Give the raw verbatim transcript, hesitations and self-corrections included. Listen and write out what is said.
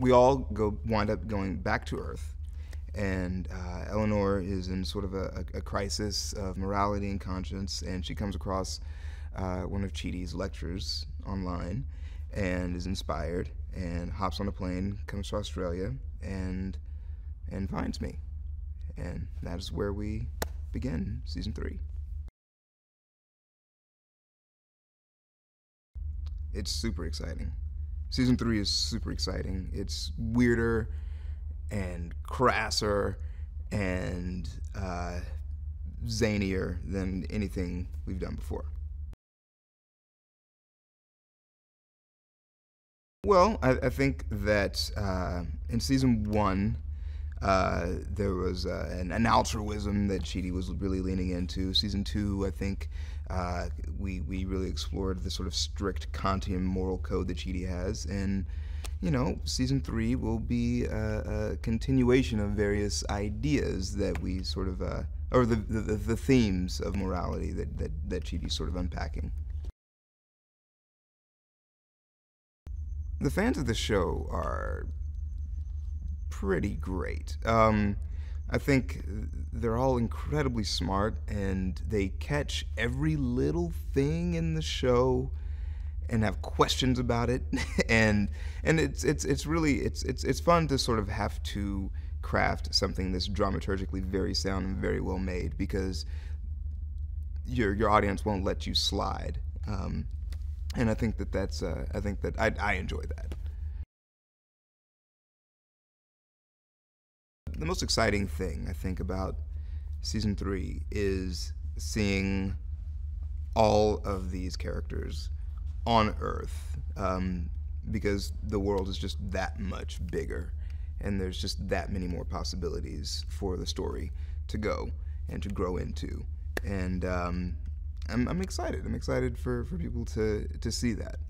we all go wind up going back to Earth, and uh, Eleanor is in sort of a, a, a crisis of morality and conscience, and she comes across uh, one of Chidi's lectures online and is inspired and hops on a plane, comes to Australia, and and finds me. And that is where we begin season three. It's super exciting. Season three is super exciting. It's weirder and crasser and uh, zanier than anything we've done before. Well, I, I think that uh, in season one, uh, there was uh, an, an altruism that Chidi was really leaning into. Season two, I think, uh, we, we really explored the sort of strict Kantian moral code that Chidi has. And, you know, season three will be a, a continuation of various ideas that we sort of, uh, or the, the, the themes of morality that, that, that Chidi's sort of unpacking. The fans of the show are pretty great. Um, I think they're all incredibly smart, and they catch every little thing in the show, and have questions about it. and and it's it's it's really it's it's it's fun to sort of have to craft something that's dramaturgically very sound and very well made, because your your audience won't let you slide. Um, And I think that that's, uh, I think that I, I enjoy that. The most exciting thing, I think, about season three is seeing all of these characters on Earth, um, because the world is just that much bigger, and there's just that many more possibilities for the story to go and to grow into. And, um, I'm, I'm excited. I'm excited for, for people to, to see that.